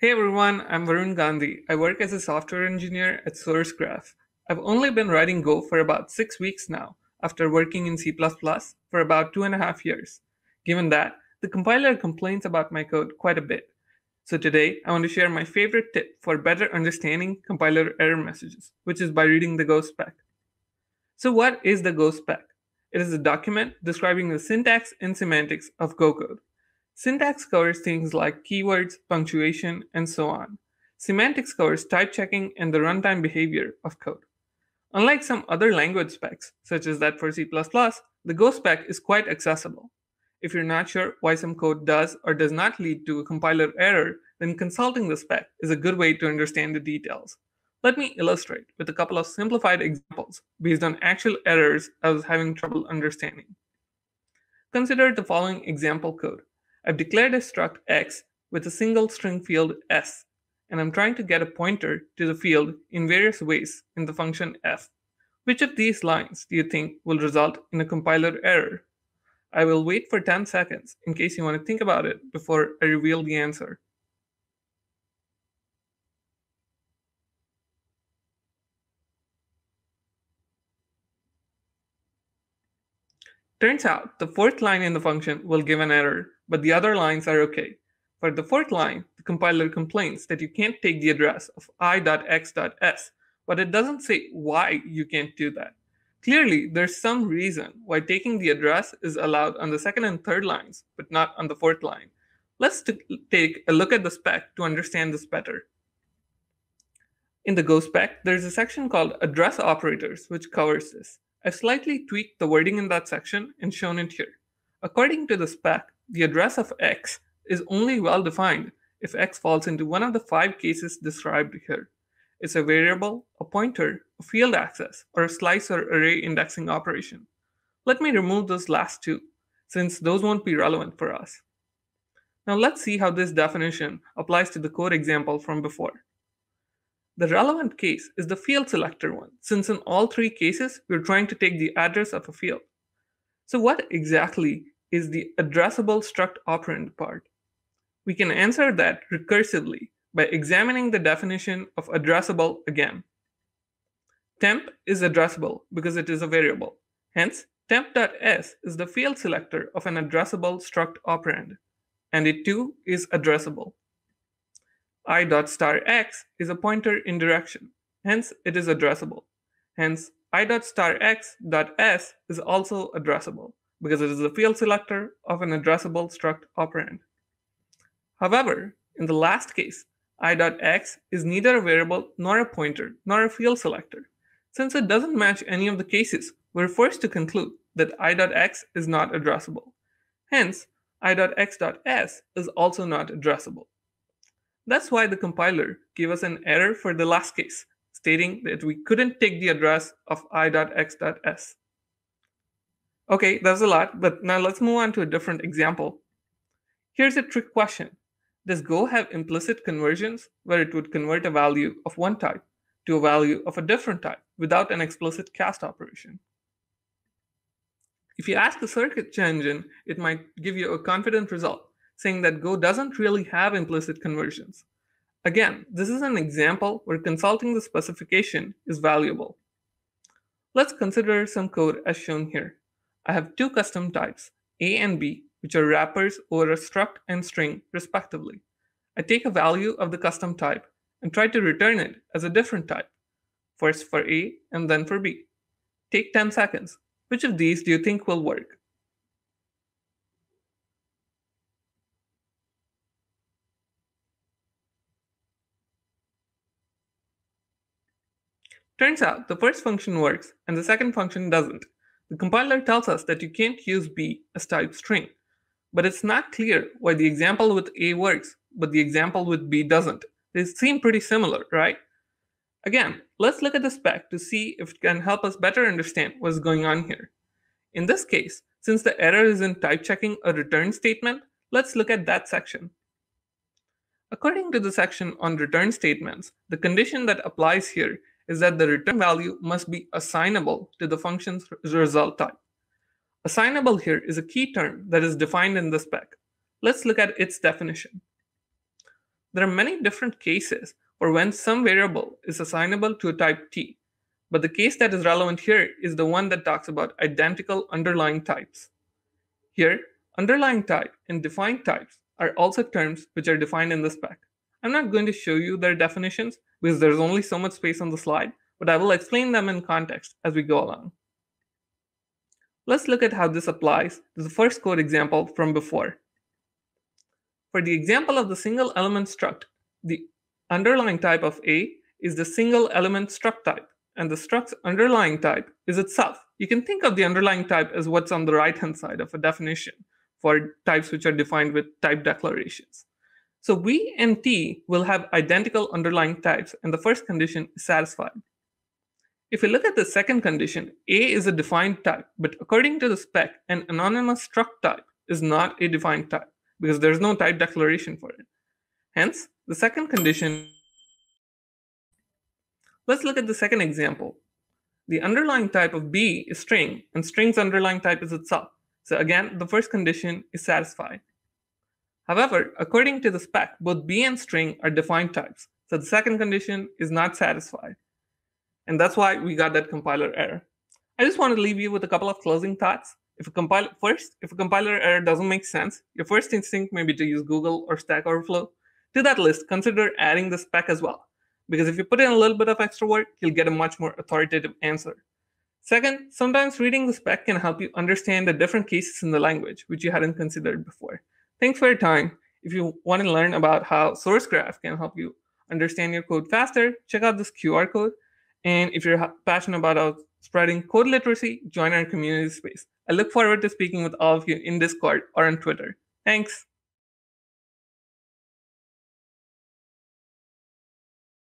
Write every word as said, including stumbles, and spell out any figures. Hey everyone, I'm Varun Gandhi. I work as a software engineer at Sourcegraph. I've only been writing Go for about six weeks now, after working in C plus plus for about two and a half years. Given that, the compiler complains about my code quite a bit. So today, I want to share my favorite tip for better understanding compiler error messages, which is by reading the Go spec. So what is the Go spec? It is a document describing the syntax and semantics of Go code. Syntax covers things like keywords, punctuation, and so on. Semantics covers type checking and the runtime behavior of code. Unlike some other language specs, such as that for C plus plus, the Go spec is quite accessible. If you're not sure why some code does or does not lead to a compiler error, then consulting the spec is a good way to understand the details. Let me illustrate with a couple of simplified examples based on actual errors I was having trouble understanding. Consider the following example code. I've declared a struct x with a single string field s, and I'm trying to get a pointer to the field in various ways in the function f. Which of these lines do you think will result in a compiler error? I will wait for ten seconds in case you want to think about it before I reveal the answer. Turns out the fourth line in the function will give an error, but the other lines are okay. For the fourth line, the compiler complains that you can't take the address of i dot x dot s, but it doesn't say why you can't do that. Clearly, there's some reason why taking the address is allowed on the second and third lines, but not on the fourth line. Let's take a look at the spec to understand this better. In the Go spec, there's a section called Address Operators, which covers this. I've slightly tweaked the wording in that section and shown it here. According to the spec, the address of x is only well-defined if x falls into one of the five cases described here. It's a variable, a pointer, a field access, or a slice or array indexing operation. Let me remove those last two, since those won't be relevant for us. Now let's see how this definition applies to the code example from before. The relevant case is the field selector one, since in all three cases, we're trying to take the address of a field. So what exactly is the addressable struct operand part? We can answer that recursively by examining the definition of addressable again. Temp is addressable because it is a variable. Hence, temp.s is the field selector of an addressable struct operand, and it too is addressable. I dot star x is a pointer in direction, hence it is addressable. Hence I dot star x dot s is also addressable because it is the field selector of an addressable struct operand. However, in the last case, I dot x is neither a variable nor a pointer nor a field selector. Since it doesn't match any of the cases, we're forced to conclude that I dot x is not addressable. Hence I dot x dot s is also not addressable. That's why the compiler gave us an error for the last case, stating that we couldn't take the address of i dot x dot s. Okay, that's a lot, but now let's move on to a different example. Here's a trick question. Does Go have implicit conversions where it would convert a value of one type to a value of a different type without an explicit cast operation? If you ask the search engine, it might give you a confident result, saying that Go doesn't really have implicit conversions. Again, this is an example where consulting the specification is valuable. Let's consider some code as shown here. I have two custom types, A and B, which are wrappers over a struct and string, respectively. I take a value of the custom type and try to return it as a different type, first for A and then for B. Take ten seconds. Which of these do you think will work? Turns out the first function works and the second function doesn't. The compiler tells us that you can't use B as type string, but it's not clear why the example with A works, but the example with B doesn't. They seem pretty similar, right? Again, let's look at the spec to see if it can help us better understand what's going on here. In this case, since the error is in type checking a return statement, let's look at that section. According to the section on return statements, the condition that applies here is that the return value must be assignable to the function's result type. Assignable here is a key term that is defined in the spec. Let's look at its definition. There are many different cases or when some variable is assignable to a type T, but the case that is relevant here is the one that talks about identical underlying types. Here, underlying type and defined types are also terms which are defined in the spec. I'm not going to show you their definitions because there's only so much space on the slide, but I will explain them in context as we go along. Let's look at how this applies to the first code example from before. For the example of the single element struct, the underlying type of A is the single element struct type, and the struct's underlying type is itself. You can think of the underlying type as what's on the right-hand side of a definition for types which are defined with type declarations. So B and T will have identical underlying types, and the first condition is satisfied. If we look at the second condition, A is a defined type, but according to the spec, an anonymous struct type is not a defined type because there's no type declaration for it. Hence, the second condition. Let's look at the second example. The underlying type of B is string, and string's underlying type is itself. So again, the first condition is satisfied. However, according to the spec, both B and string are defined types, so the second condition is not satisfied. And that's why we got that compiler error. I just want to leave you with a couple of closing thoughts. If a compil- First, if a compiler error doesn't make sense, your first instinct may be to use Google or Stack Overflow. To that list, consider adding the spec as well, because if you put in a little bit of extra work, you'll get a much more authoritative answer. Second, sometimes reading the spec can help you understand the different cases in the language, which you hadn't considered before. Thanks for your time. If you want to learn about how Sourcegraph can help you understand your code faster, check out this Q R code. And if you're passionate about spreading code literacy, join our community space. I look forward to speaking with all of you in Discord or on Twitter. Thanks.